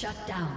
Shut down.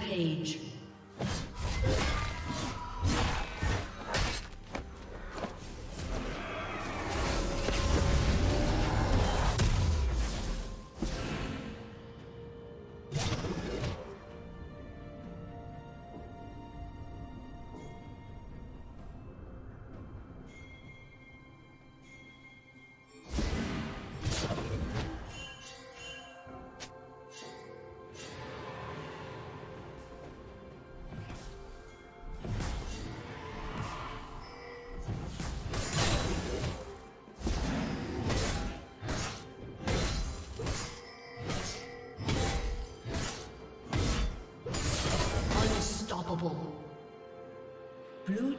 Page.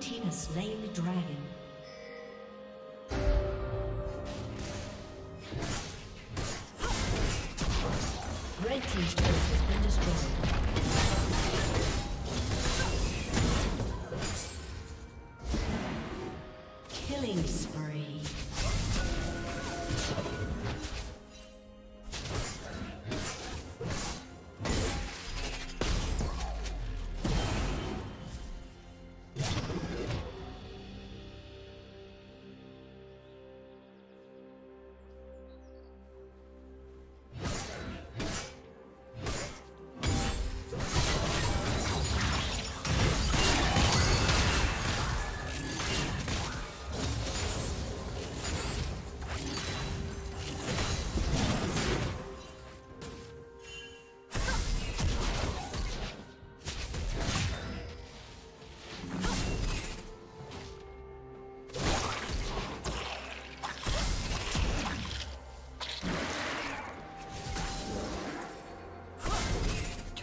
team has slain the dragon. Red team's turret has been destroyed. Killing spree.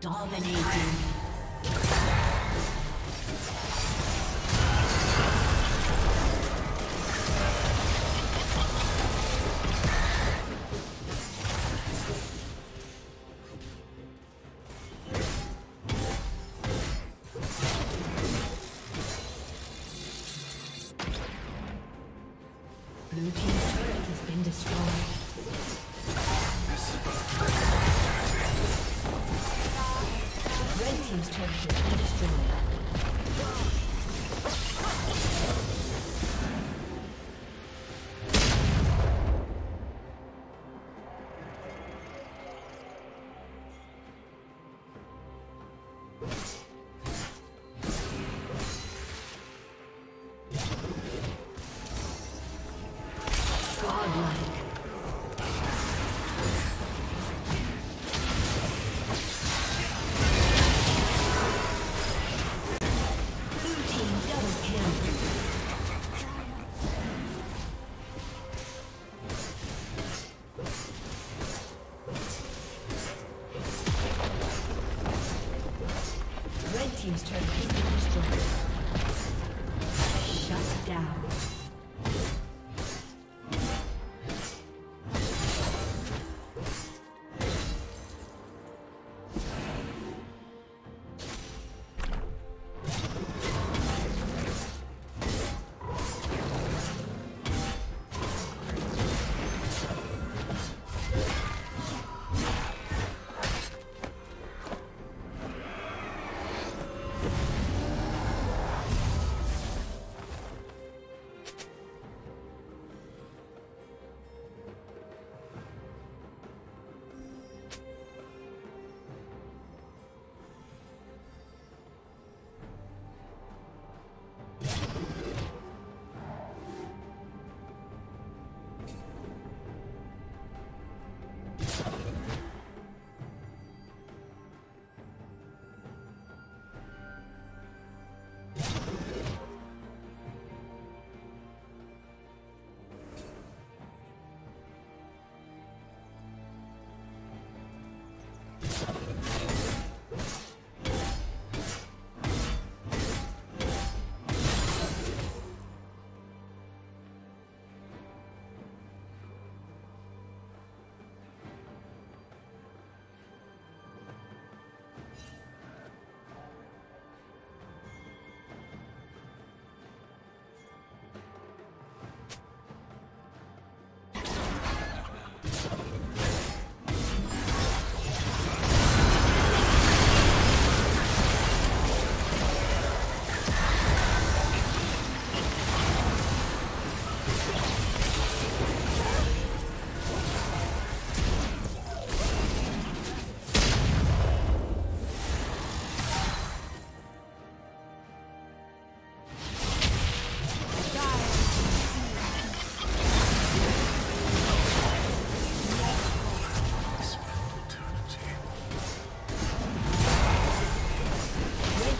Dominating.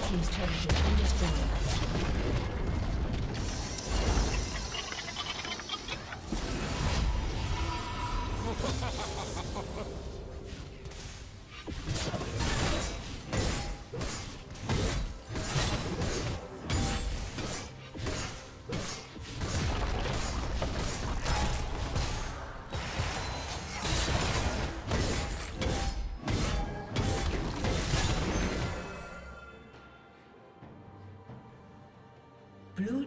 team's turret has been destroyed. Blue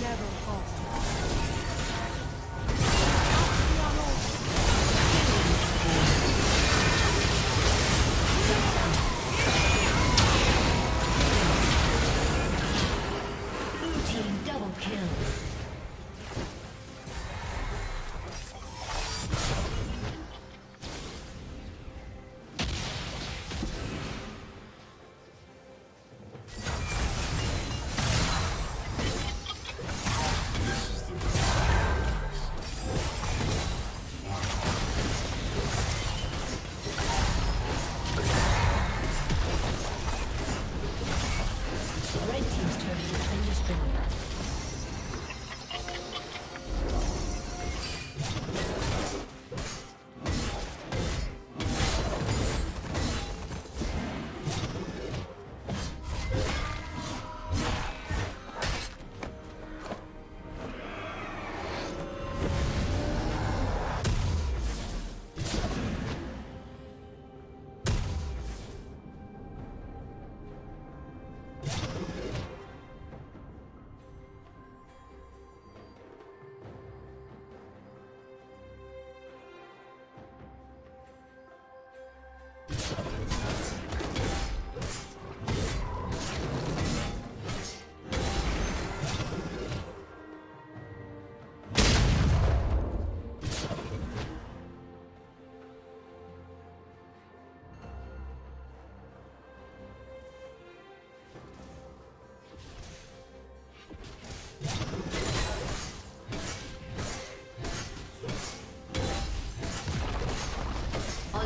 Never falter.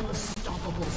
Unstoppable.